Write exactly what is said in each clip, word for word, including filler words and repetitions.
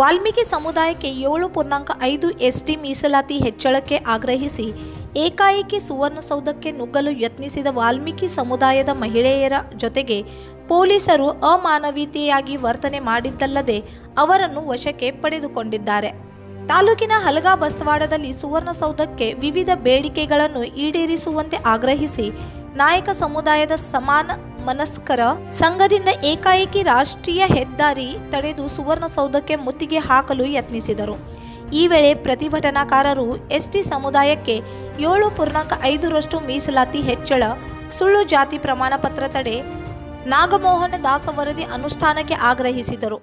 ವಾಲ್ಮೀಕಿ ಸಮುದಾಯಕ್ಕೆ ಏಳು ಪೂರ್ಣಾಂಕ ಐದು ಎಸ್ಟಿ ಮೀಸಲಾತಿ ಹೆಚ್ಚಳಕ್ಕೆ ಆಗ್ರಹಿಸಿ ಏಕಾಏಕಿ ಸುವರ್ಣಸೌಧಕ್ಕೆ ನುಗ್ಗಲು ಯತ್ನಿಸಿದ ವಾಲ್ಮೀಕಿ ಸಮುದಾಯದ ಮಹಿಳೆಯರ ಜೊತೆಗೆ ಪೊಲೀಸರು ಅಮಾನವೀಯತೆಯಾಗಿ ವರ್ತನೆ ಮಾಡಿದ್ದಲ್ಲದೆ ಅವರನ್ನು ವಶಕ್ಕೆ ಪಡೆದುಕೊಂಡಿದ್ದಾರೆ. ತಾಲೂಕಿನ ಹಲಗಾ ಬಸ್ತವಾಡದಲ್ಲಿ ಸುವರ್ಣಸೌಧಕ್ಕೆ ವಿವಿಧ ಬೇಡಿಕೆಗಳನ್ನು ಈಡೇರಿಸುವಂತೆ ಆಗ್ರಹಿಸಿ ನಾಯಕ ಸಮುದಾಯದ ಸಮಾನ ಮನಸ್ಕರ ಸಂಘದಿಂದ ಏಕಾಏಕಿ ರಾಷ್ಟ್ರೀಯ ಹೆದ್ದಾರಿ ತಡೆದು ಸುವರ್ಣಸೌಧಕ್ಕೆ ಮುತ್ತಿಗೆ ಹಾಕಲು ಯತ್ನಿಸಿದರು. ಈ ವೇಳೆ ಪ್ರತಿಭಟನಾಕಾರರು ಎಸ್ಟಿ ಸಮುದಾಯಕ್ಕೆ ಏಳು ಪೂರ್ಣಾಂಕ ಐದರಷ್ಟು ಮೀಸಲಾತಿ ಹೆಚ್ಚಳ, ಸುಳ್ಳು ಜಾತಿ ಪ್ರಮಾಣ ಪತ್ರ ತಡೆ, ನಾಗಮೋಹನ ದಾಸ ವರದಿ ಅನುಷ್ಠಾನಕ್ಕೆ ಆಗ್ರಹಿಸಿದರು.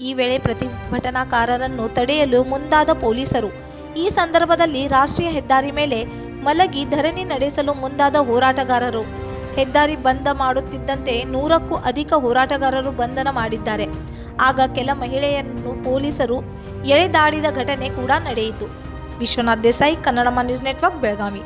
ಈ ವೇಳೆ ಪ್ರತಿಭಟನಾಕಾರರನ್ನು ತಡೆಯಲು ಮುಂದಾದ ಪೊಲೀಸರು ಈ ಸಂದರ್ಭದಲ್ಲಿ ರಾಷ್ಟ್ರೀಯ ಹೆದ್ದಾರಿ ಮೇಲೆ ಮಲಗಿ ಧರಣಿ ನಡೆಸಲು ಮುಂದಾದ ಹೋರಾಟಗಾರರು ಹೆದ್ದಾರಿ ಬಂದ ಮಾಡುತ್ತಿದ್ದಂತೆ ನೂರಕ್ಕೂ ಅಧಿಕ ಹೋರಾಟಗಾರರು ಬಂಧನ ಮಾಡಿದ್ದಾರೆ. ಆಗ ಕೆಲ ಮಹಿಳೆಯನ್ನು ಪೊಲೀಸರು ಎಳೆದಾಡಿದ ಘಟನೆ ಕೂಡ ನಡೆಯಿತು. Vishwanath Desai, Kannadama news network, Belagavi.